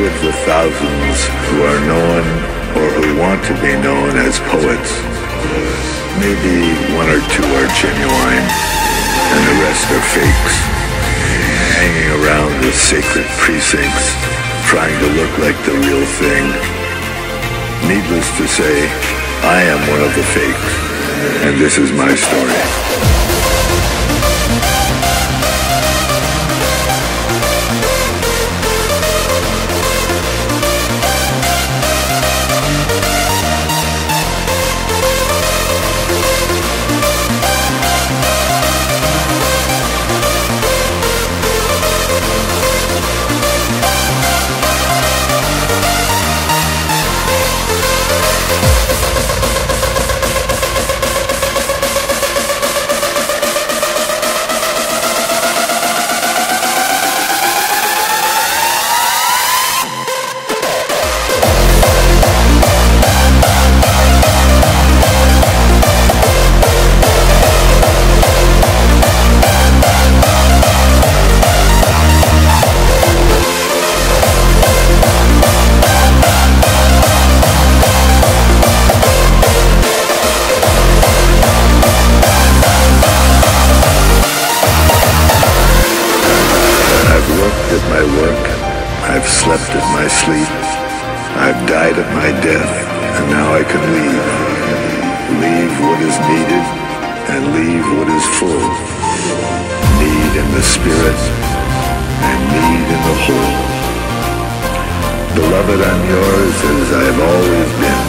out of the thousands who are known or who want to be known as poets, maybe one or two are genuine and the rest are fakes, hanging around the sacred precincts trying to look like the real thing. Needless to say, I am one of the fakes, and this is my story. I've slept at my sleep, I've died at my death, and now I can leave. Leave what is needed, and leave what is full. Need in the spirit, and need in the whole. Beloved, I'm yours as I've always been,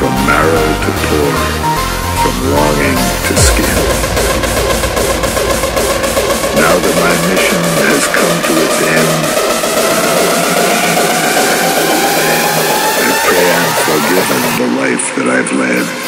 from marrow to pore, from longing to skin. Now that my mission has come to its end, forgiven the life that I've led.